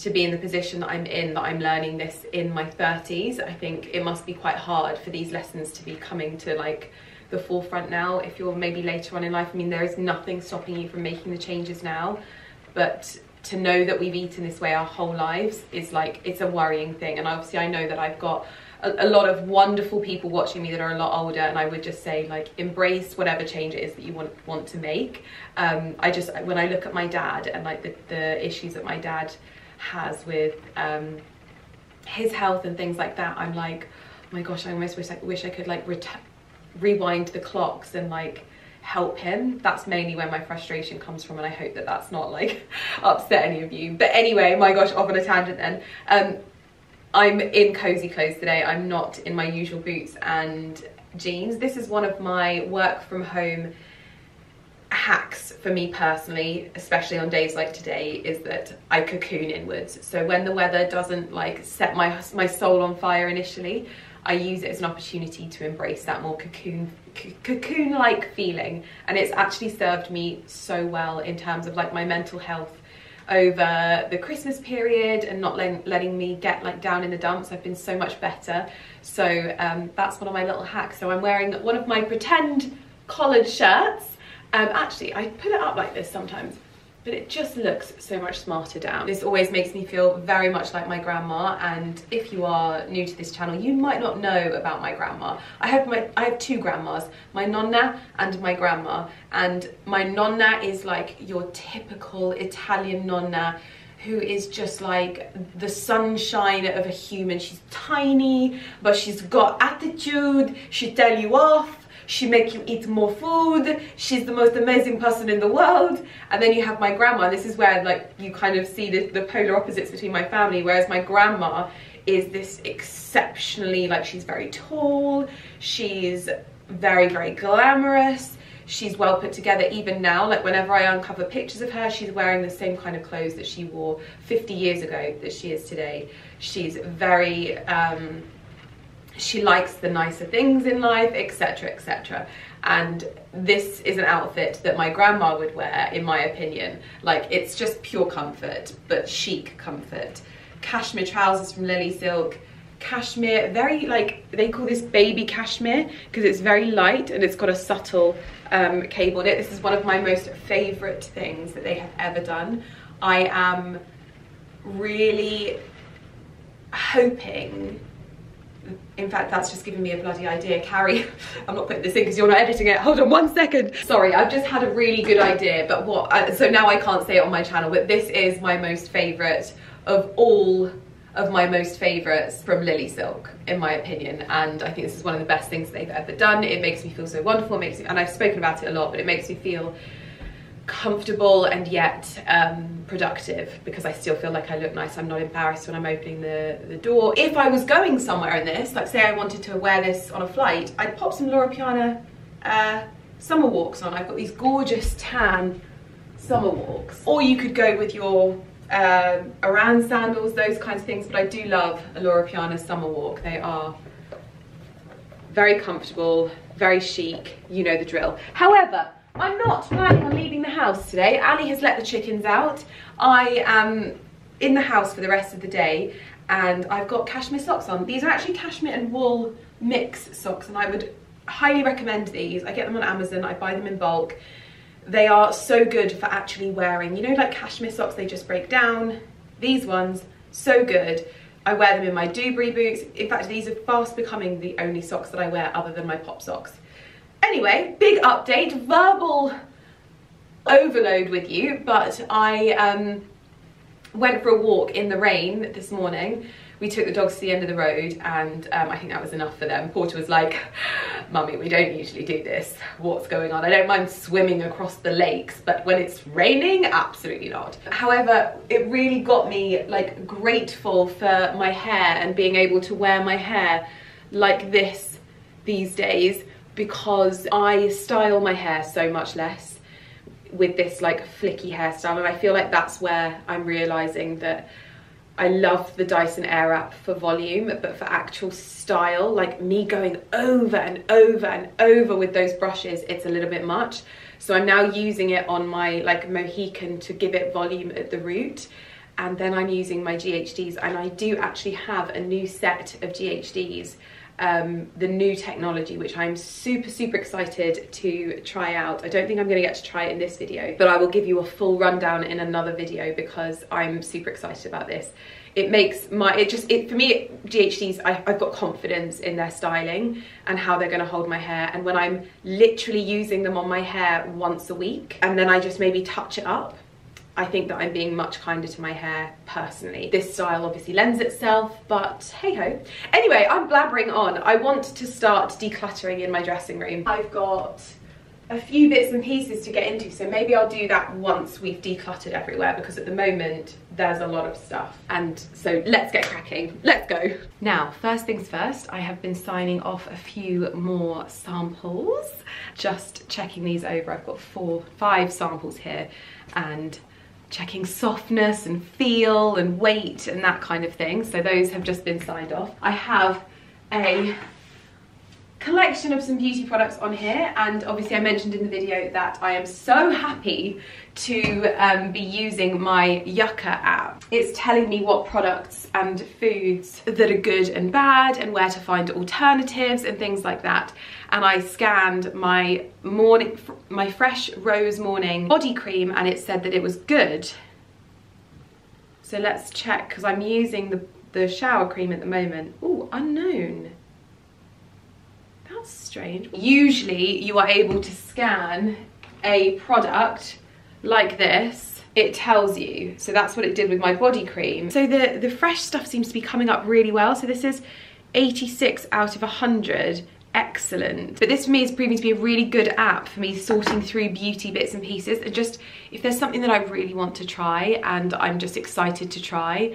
to be in the position that I'm in, that I'm learning this in my 30s. I think it must be quite hard for these lessons to be coming to like the forefront now, if you're maybe later on in life. I mean, there is nothing stopping you from making the changes now, but to know that we've eaten this way our whole lives is like, it's a worrying thing. And obviously I know that I've got a lot of wonderful people watching me that are a lot older, and I would just say, like, embrace whatever change it is that you want to make. I just, when I look at my dad and like the issues that my dad has with his health and things like that, I'm like, oh my gosh, I almost wish I could like rewind the clocks and like help him. That's mainly where my frustration comes from, and I hope that that's not like upset any of you. But anyway, my gosh, off on a tangent then. I'm in cozy clothes today. I'm not in my usual boots and jeans. This is one of my work from home hacks for me personally, especially on days like today, is that I cocoon inwards. So when the weather doesn't like set my soul on fire initially, I use it as an opportunity to embrace that more cocoon-like feeling, and it's actually served me so well in terms of like my mental health over the Christmas period, and not letting me get like down in the dumps. I've been so much better. So that's one of my little hacks. So I'm wearing one of my pretend collared shirts. Actually, I put it up like this sometimes, but it just looks so much smarter down. This always makes me feel very much like my grandma, and if you are new to this channel, you might not know about my grandma. I have two grandmas, my nonna and my grandma, and my nonna is like your typical Italian nonna who is just like the sunshine of a human. She's tiny, but she's got attitude, she tells you off, she make you eat more food, she's the most amazing person in the world. And then you have my grandma. This is where like you kind of see the polar opposites between my family, whereas my grandma is this exceptionally, like, she's very tall, she's very, very glamorous, she's well put together. Even now, like whenever I uncover pictures of her, she's wearing the same kind of clothes that she wore 50 years ago that she is today. She's very, she likes the nicer things in life, etc, etc. And this is an outfit that my grandma would wear, in my opinion. Like, it's just pure comfort, but chic comfort. Cashmere trousers from Lily Silk. Cashmere, very like, they call this baby cashmere because it's very light and it's got a subtle cable in it. This is one of my most favourite things that they have ever done. I am really hoping, in fact, that's just given me a bloody idea. Carrie, I'm not putting this in because you're not editing it. Hold on one second. Sorry, I've just had a really good idea, but so now I can't say it on my channel, but this is my most favourite of all of my most favourites from Lily Silk, in my opinion. And I think this is one of the best things they've ever done. It makes me feel so wonderful. It makes me, and I've spoken about it a lot, but it makes me feel comfortable and yet productive, because I still feel like I look nice. I'm not embarrassed when I'm opening the door. If I was going somewhere in this, like say I wanted to wear this on a flight, I'd pop some Loro Piana summer walks on. I've got these gorgeous tan summer walks. Or you could go with your Aran sandals, those kinds of things, but I do love a Loro Piana summer walk. They are very comfortable, very chic, you know the drill. However, I'm not planning on leaving the house today. Ali has let the chickens out. I am in the house for the rest of the day, and I've got cashmere socks on. These are actually cashmere and wool mix socks, and I would highly recommend these. I get them on Amazon, I buy them in bulk. They are so good for actually wearing. You know, like cashmere socks, they just break down. These ones, so good. I wear them in my Dewberry boots. In fact, these are fast becoming the only socks that I wear other than my pop socks. Anyway, big update, verbal overload with you, but I went for a walk in the rain this morning. We took the dogs to the end of the road, and I think that was enough for them. Porter was like, "Mummy, we don't usually do this. What's going on? I don't mind swimming across the lakes, but when it's raining, absolutely not." However, it really got me like grateful for my hair and being able to wear my hair like this these days, because I style my hair so much less with this like flicky hairstyle, and I feel like that's where I'm realizing that I love the Dyson Airwrap for volume, but for actual style, like me going over and over and over with those brushes, it's a little bit much. So I'm now using it on my like Mohican to give it volume at the root. And then I'm using my GHDs, and I do actually have a new set of GHDs, the new technology, which I'm super, super excited to try out. I don't think I'm gonna get to try it in this video, but I will give you a full rundown in another video because I'm super excited about this. It makes my, for me, GHDs, I've got confidence in their styling and how they're gonna hold my hair. And when I'm literally using them on my hair once a week, and then I just maybe touch it up, I think that I'm being much kinder to my hair personally. This style obviously lends itself, but hey ho. Anyway, I'm blabbering on. I want to start decluttering in my dressing room. I've got a few bits and pieces to get into, so maybe I'll do that once we've decluttered everywhere, because at the moment there's a lot of stuff. And so let's get cracking, let's go. Now, first things first, I have been signing off a few more samples, just checking these over. I've got 4, 5 samples here, and checking softness and feel and weight and that kind of thing. So those have just been signed off. I have a collection of some beauty products on here, and obviously I mentioned in the video that I am so happy to be using my Yuka app. It's telling me what products and foods that are good and bad and where to find alternatives and things like that. And I scanned my Fresh Rose Morning Body Cream, and it said that it was good. So let's check, because I'm using the shower cream at the moment. Ooh, unknown. That's strange. Usually you are able to scan a product like this, it tells you. So that's what it did with my body cream. So the fresh stuff seems to be coming up really well. So this is 86 out of 100. Excellent. But this for me is proving to be a really good app for me sorting through beauty bits and pieces. And just if there's something that I really want to try and I'm just excited to try,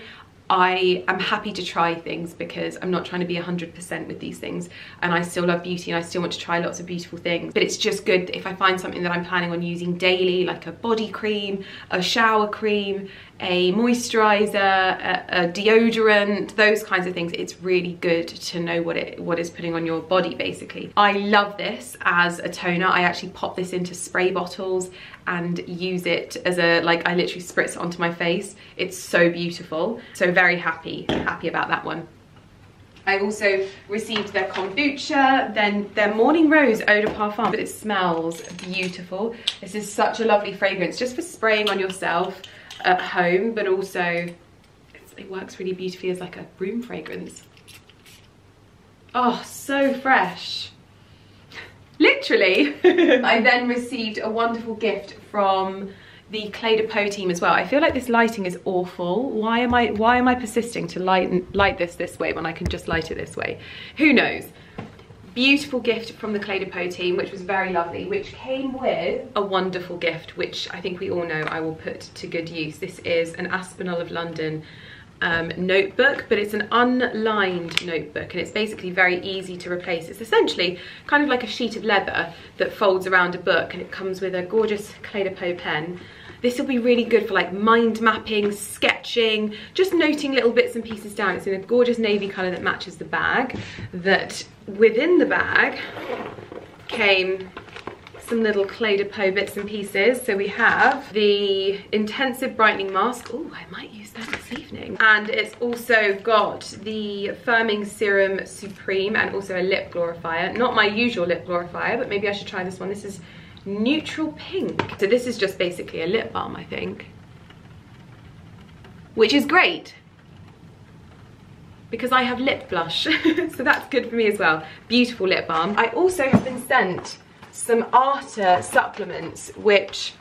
I am happy to try things, because I'm not trying to be 100% with these things, and I still love beauty and I still want to try lots of beautiful things. But it's just good if I find something that I'm planning on using daily, like a body cream, a shower cream, a moisturizer, a deodorant, those kinds of things. It's really good to know what it's putting on your body, basically. I love this as a toner. I actually pop this into spray bottles and use it as a, like, I literally spritz it onto my face. It's so beautiful. So very happy about that one. I also received their kombucha, then their Morning Rose Eau de Parfum, but it smells beautiful. This is such a lovely fragrance, just for spraying on yourself at home, but also it works really beautifully as like a room fragrance. Oh, so fresh. Literally. I then received a wonderful gift from the Clé de Peau team as well. I feel like this lighting is awful. Why am I persisting to light this way when I can just light it this way? Who knows? Beautiful gift from the Clé de Peau team, which was very lovely, which came with a wonderful gift, which I think we all know I will put to good use. This is an Aspinall of London notebook, but it's an unlined notebook, and it's basically very easy to replace. It's essentially kind of like a sheet of leather that folds around a book, and it comes with a gorgeous Clé de Peau pen. This will be really good for like mind mapping, sketching, just noting little bits and pieces down. It's in a gorgeous navy colour that matches the bag. That within the bag came some little Clé de Peau bits and pieces. So we have the intensive brightening mask. Oh, I might use that this evening. And it's also got the firming serum supreme, and also a lip glorifier. Not my usual lip glorifier, but maybe I should try this one. This is neutral pink. So this is just basically a lip balm, I think, which is great because I have lip blush. So that's good for me as well. Beautiful lip balm. I also have been sent some Arta supplements, which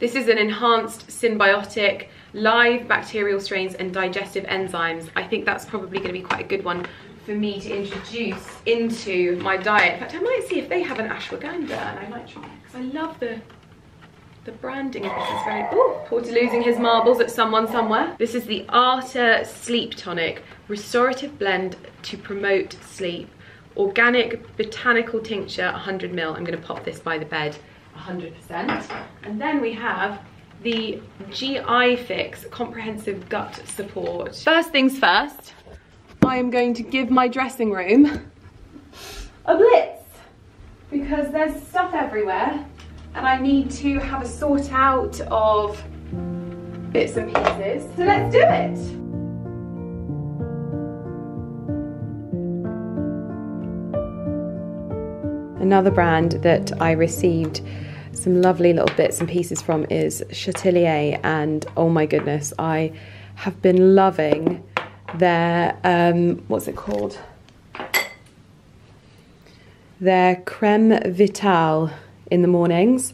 This is an enhanced symbiotic, live bacterial strains and digestive enzymes. I think that's probably going to be quite a good one for me to introduce into my diet. In fact, I might see if they have an ashwagandha, and I might try, because I love the branding of this. It's very... Ooh, Porter losing his marbles at someone somewhere. This is the Arta Sleep Tonic, restorative blend to promote sleep. Organic botanical tincture, 100 ml. I'm going to pop this by the bed, 100%. And then we have the GI Fix comprehensive gut support. First things first, I am going to give my dressing room a blitz, because there's stuff everywhere and I need to have a sort out of bits and pieces. So let's do it. Another brand that I received some lovely little bits and pieces from is Chatelier, and oh my goodness, I have been loving their what's it called, their creme vitale in the mornings.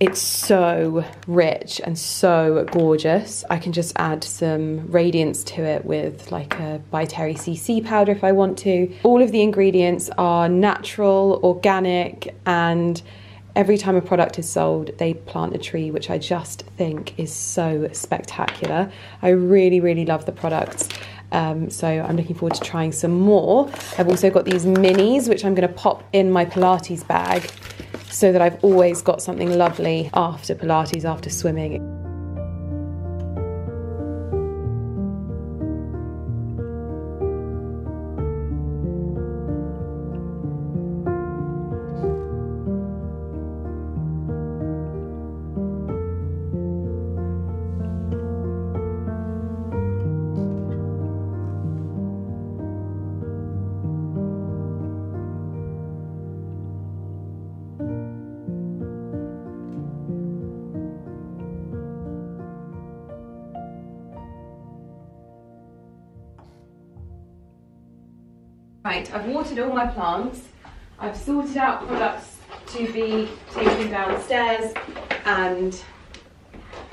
It's so rich and so gorgeous. I can just add some radiance to it with like a By Terry CC powder if I want to. All of the ingredients are natural, organic, and every time a product is sold, they plant a tree, which I just think is so spectacular. I really, really love the products. So I'm looking forward to trying some more. I've also got these minis, which I'm going to pop in my Pilates bag so that I've always got something lovely after Pilates, after swimming. Right, I've watered all my plants, I've sorted out products to be taken downstairs and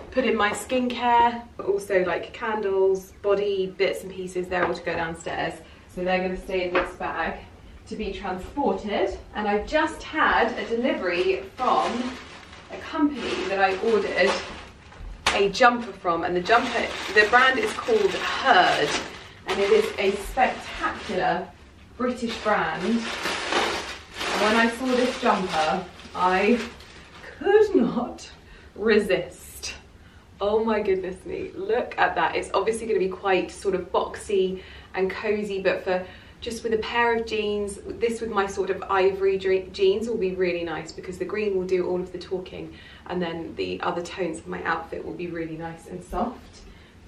put in my skincare, but also like candles, body bits and pieces, they're all to go downstairs. So they're going to stay in this bag to be transported. And I've just had a delivery from a company that I ordered a jumper from, and the jumper, the brand is called Herd, and it is a spectacular British brand. When I saw this jumper, I could not resist. Oh my goodness me, look at that. It's obviously going to be quite sort of boxy and cozy, but for just with a pair of jeans, this with my sort of ivory jeans will be really nice, because the green will do all of the talking, and then the other tones of my outfit will be really nice and soft.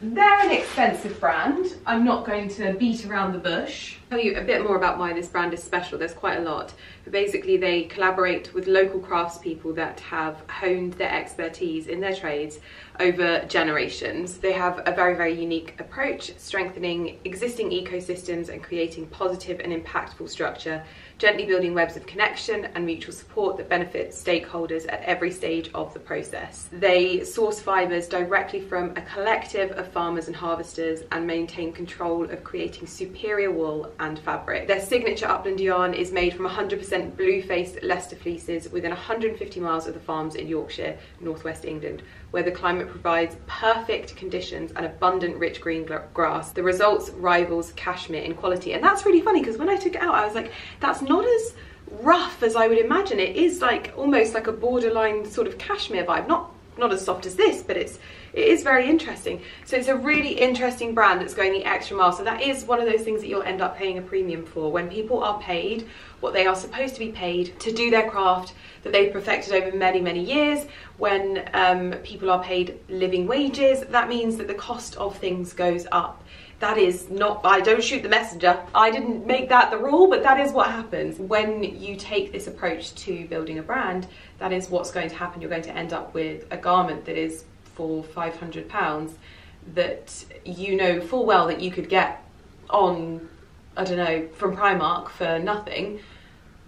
They're an expensive brand. I'm not going to beat around the bush. I'll tell you a bit more about why this brand is special. There's quite a lot. But basically, they collaborate with local craftspeople that have honed their expertise in their trades over generations. They have a very, very unique approach, strengthening existing ecosystems and creating positive and impactful structure, gently building webs of connection and mutual support that benefits stakeholders at every stage of the process. They source fibres directly from a collective of farmers and harvesters and maintain control of creating superior wool and fabric. Their signature upland yarn is made from 100% blue-faced Leicester fleeces within 150 miles of the farms in Yorkshire, northwest England, where the climate provides perfect conditions and abundant rich green grass. The results rivals cashmere in quality. And that's really funny, because when I took it out, I was like, that's not as rough as I would imagine. It is like almost like a borderline sort of cashmere vibe, not as soft as this, but it is very interesting. So it's a really interesting brand that's going the extra mile. So that is one of those things that you'll end up paying a premium for, when people are paid what they are supposed to be paid to do their craft that they've perfected over many, many years. When people are paid living wages, that means that the cost of things goes up. That is not, I don't shoot the messenger. I didn't make that the rule, but that is what happens. When you take this approach to building a brand, that is what's going to happen. You're going to end up with a garment that is for £500 that you know full well that you could get on, I don't know, from Primark for nothing,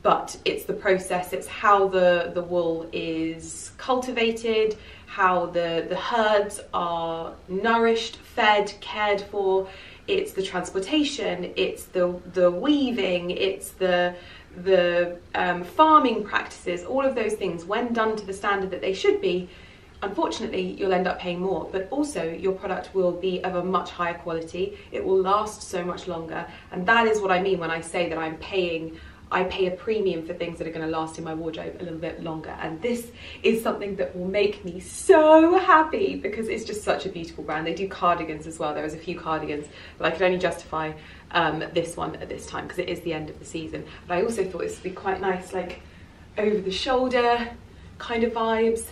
but it's the process, it's how the wool is cultivated, how the herds are nourished, fed, cared for, it's the transportation, it's the weaving, it's the farming practices, all of those things, when done to the standard that they should be, unfortunately you'll end up paying more, but also your product will be of a much higher quality, it will last so much longer, and that is what I mean when I say that I pay a premium for things that are going to last in my wardrobe a little bit longer. And this is something that will make me so happy because it's just such a beautiful brand. They do cardigans as well. There was a few cardigans, but I could only justify this one at this time because it is the end of the season. But I also thought this would be quite nice, like over the shoulder kind of vibes,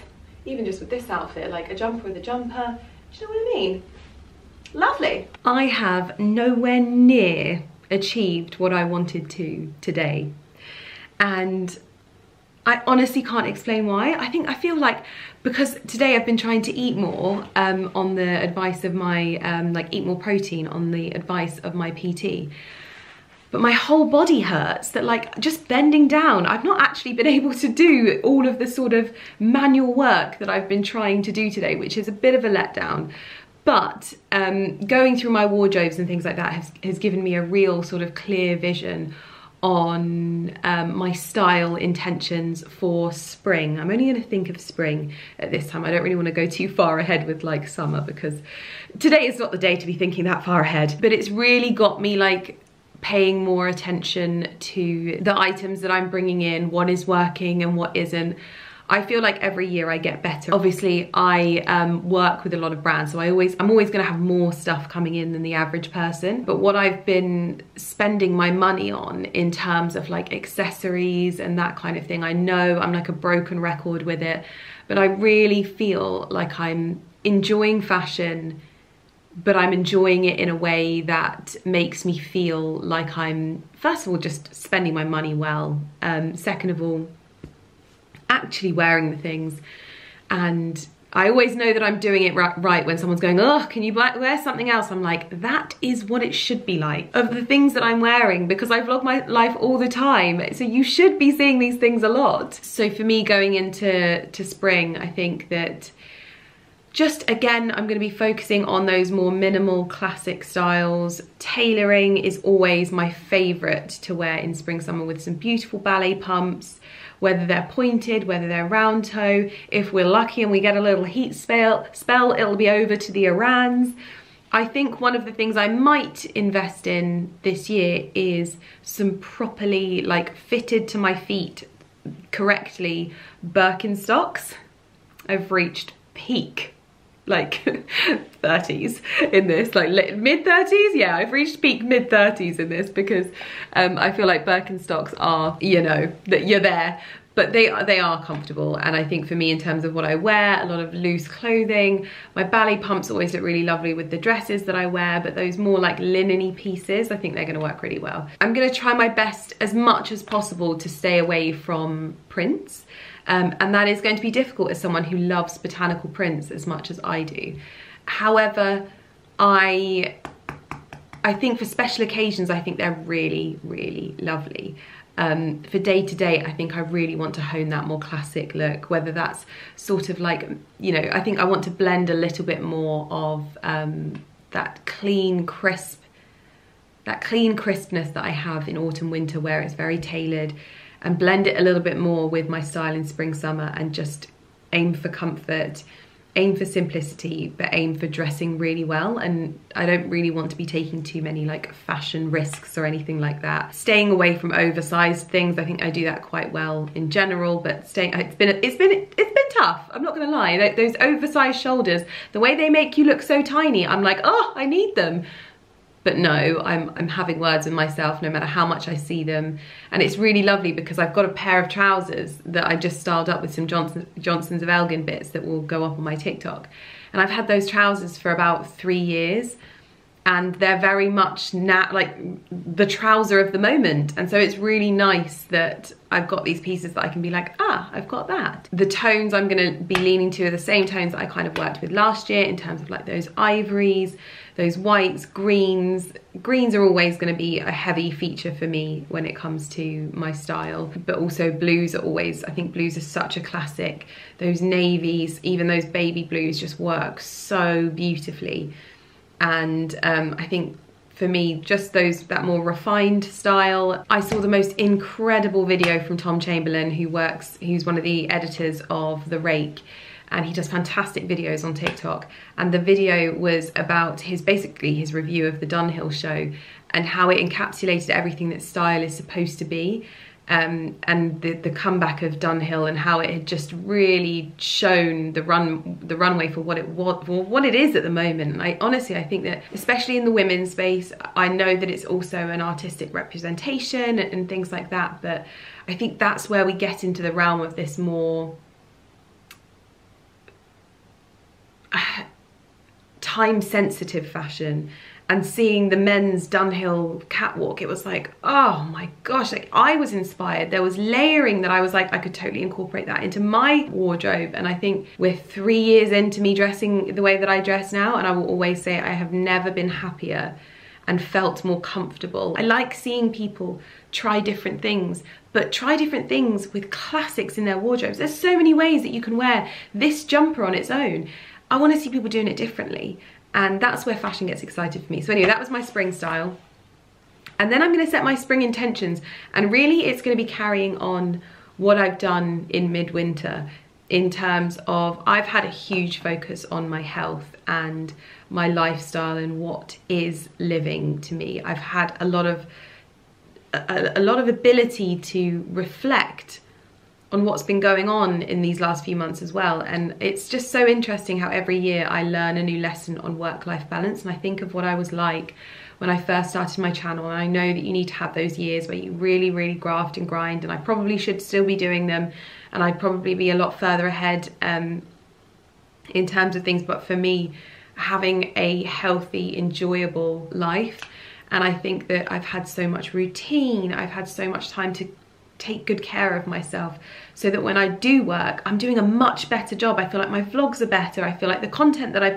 even just with this outfit, like a jumper with a jumper. Do you know what I mean? Lovely. I have nowhere near achieved what I wanted to today, and I honestly can't explain why. I feel like because today I've been trying to eat more on the advice of my like eat more protein on the advice of my PT, but my whole body hurts that like just bending down, I've not actually been able to do all of the sort of manual work that I've been trying to do today, which is a bit of a letdown. But going through my wardrobes and things like that has given me a real sort of clear vision on my style intentions for spring. I'm only going to think of spring at this time. I don't really want to go too far ahead with like summer because today is not the day to be thinking that far ahead. But it's really got me like paying more attention to the items that I'm bringing in, what is working and what isn't. I feel like every year I get better. Obviously, I work with a lot of brands, so I'm always gonna have more stuff coming in than the average person. But what I've been spending my money on in terms of like accessories and that kind of thing, I know I'm like a broken record with it, but I really feel like I'm enjoying fashion, but I'm enjoying it in a way that makes me feel like I'm, first of all, just spending my money well, second of all, actually wearing the things. And I always know that I'm doing it right when someone's going, oh, can you wear something else? I'm like, that is what it should be like. Of the things that I'm wearing, because I vlog my life all the time, so you should be seeing these things a lot. So for me going into spring, I think that just again, I'm going to be focusing on those more minimal classic styles. Tailoring is always my favourite to wear in spring summer with some beautiful ballet pumps, whether they're pointed, whether they're round toe. If we're lucky and we get a little heat spell, it'll be over to the Irans. I think one of the things I might invest in this year is some properly like fitted to my feet correctly Birkenstocks. I've reached peak. Like 30s in this, like mid 30s. Yeah, I've reached peak mid 30s in this because I feel like Birkenstocks are, you know, that you're there, but they are comfortable. And I think for me, in terms of what I wear, a lot of loose clothing, my ballet pumps always look really lovely with the dresses that I wear, but those more like linen-y pieces, I think they're gonna work really well. I'm gonna try my best as much as possible to stay away from prints. And that is going to be difficult as someone who loves botanical prints as much as I do. However, I think for special occasions, I think they're really, really lovely. For day to day, I think I really want to hone that more classic look, whether that's sort of like, you know, I think I want to blend a little bit more of that clean crispness that I have in autumn winter, where it's very tailored, and blend it a little bit more with my style in spring summer, and just aim for comfort, aim for simplicity, but aim for dressing really well. And I don't really want to be taking too many like fashion risks or anything like that. Staying away from oversized things. I think I do that quite well in general, but it's been tough. I'm not gonna lie. Like, those oversized shoulders, the way they make you look so tiny, I'm like, oh, I need them. But no, I'm having words with myself no matter how much I see them. And it's really lovely because I've got a pair of trousers that I just styled up with some Johnson's of Elgin bits that will go up on my TikTok. And I've had those trousers for about 3 years. and they're very much like the trouser of the moment. And so it's really nice that I've got these pieces that I can be like, ah, I've got that. The tones I'm gonna be leaning to are the same tones that I kind of worked with last year in terms of like those ivories, those whites, greens. Greens are always gonna be a heavy feature for me when it comes to my style, but also blues are always, I think blues are such a classic. Those navies, even those baby blues just work so beautifully. And I think for me, just that more refined style. I saw the most incredible video from Tom Chamberlain, who's one of the editors of The Rake, and he does fantastic videos on TikTok. And the video was about basically his review of the Dunhill show and how it encapsulated everything that style is supposed to be. And the comeback of Dunhill and how it had just really shown the runway for what it was, for what it is at the moment. And I think that especially in the women's space, I know that it's also an artistic representation and things like that, but I think that's where we get into the realm of this more time sensitive fashion. And seeing the men's Dunhill catwalk, it was like, oh my gosh, like I was inspired. There was layering that I was like, I could totally incorporate that into my wardrobe. And I think we're 3 years into me dressing the way that I dress now, and I will always say I have never been happier and felt more comfortable. I like seeing people try different things, but try different things with classics in their wardrobes. There's so many ways that you can wear this jumper on its own. I want to see people doing it differently. And that's where fashion gets excited for me. So anyway, that was my spring style. And then I'm gonna set my spring intentions, and really it's gonna be carrying on what I've done in midwinter in terms of, I've had a huge focus on my health and my lifestyle and what is living to me. I've had a lot of ability to reflect on what's been going on in these last few months as well. And it's just so interesting how every year I learn a new lesson on work-life balance, and I think of what I was like when I first started my channel. And I know that you need to have those years where you really, really graft and grind, and I probably should still be doing them, and I'd probably be a lot further ahead in terms of things. But for me, having a healthy, enjoyable life, and I think that I've had so much routine, I've had so much time to take good care of myself, so that when I do work, I'm doing a much better job. I feel like my vlogs are better. I feel like the content that I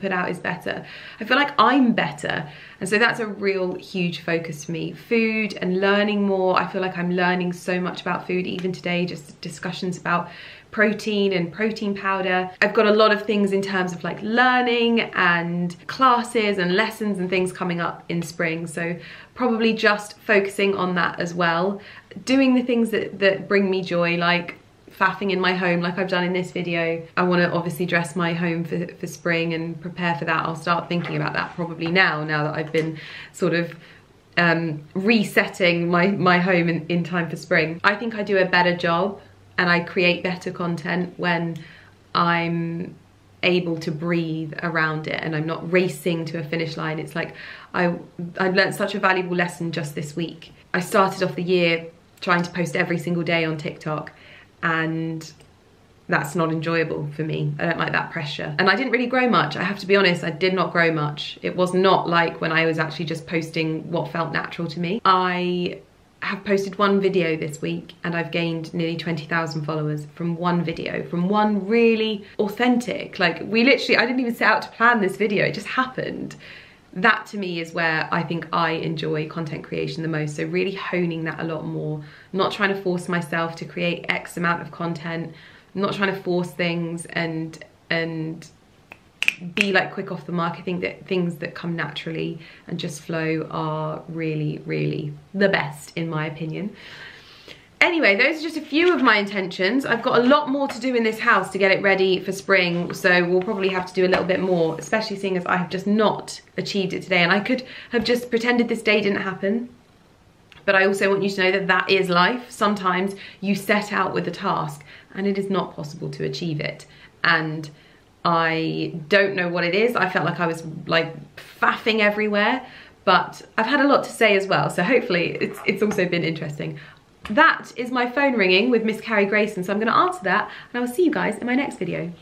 put out is better. I feel like I'm better. And so that's a real huge focus for me. Food and learning more. I feel like I'm learning so much about food, even today, just discussions about protein and protein powder. I've got a lot of things in terms of like learning and classes and lessons and things coming up in spring. So probably just focusing on that as well. Doing the things that bring me joy, like faffing in my home, like I've done in this video. I want to obviously dress my home for spring and prepare for that. I'll start thinking about that probably now that I've been sort of resetting my home in time for spring. I think I do a better job and I create better content when I'm able to breathe around it and I'm not racing to a finish line. It's like I've learned such a valuable lesson just this week. I started off the year trying to post every single day on TikTok, and that's not enjoyable for me. I don't like that pressure. And I didn't really grow much. I have to be honest, I did not grow much. It was not like when I was actually just posting what felt natural to me. I have posted one video this week and I've gained nearly 20,000 followers from one video, from one really authentic, like I didn't even set out to plan this video, it just happened. That to me is where I think I enjoy content creation the most. So really honing that a lot more, not trying to force myself to create X amount of content, not trying to force things and be like quick off the mark. I think that things that come naturally and just flow are really, really the best in my opinion. Anyway, those are just a few of my intentions. I've got a lot more to do in this house to get it ready for spring, so we'll probably have to do a little bit more, especially seeing as I have just not achieved it today. And I could have just pretended this day didn't happen, but I also want you to know that that is life. Sometimes you set out with a task and it is not possible to achieve it. And I don't know what it is. I felt like I was like faffing everywhere, but I've had a lot to say as well. So hopefully it's also been interesting. That is my phone ringing with Miss Carrie Grayson. So I'm going to answer that, and I will see you guys in my next video.